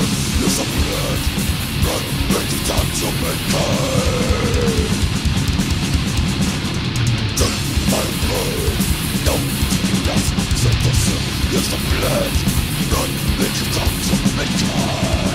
Satan disappeared, not many times of mankind. Take my blood, don't you not, Satan disappeared, not many times of mankind.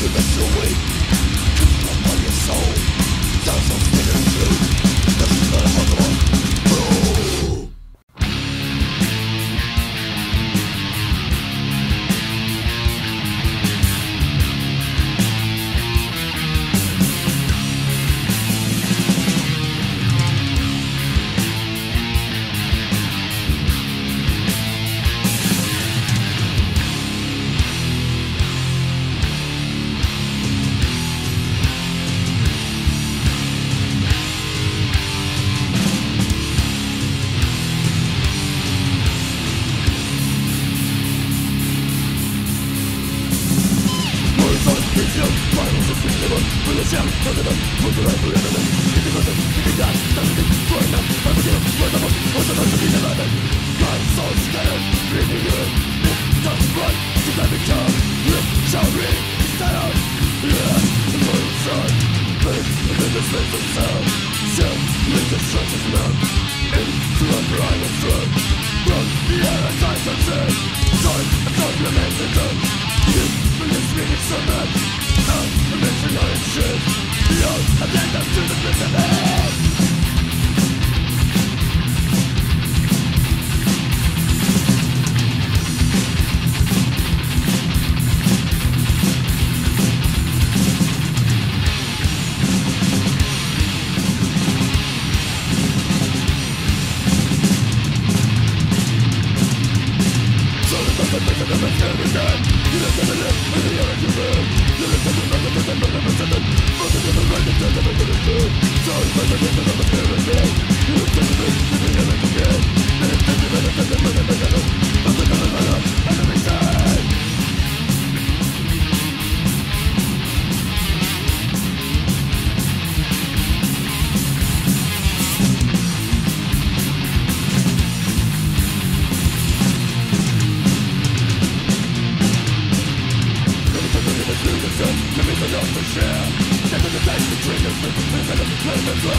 I the face of hell. Shoot the destructive man into a private throat. Run the air and time to turn. Time and compliment the gun. You believe me, it's so bad. I'm a missionary in shit. You're a blender to the prison. Let's go.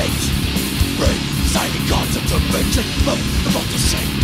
things. Inside the concept of fiction, but about the same.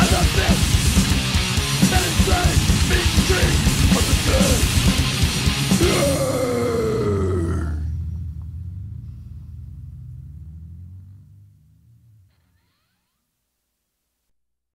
I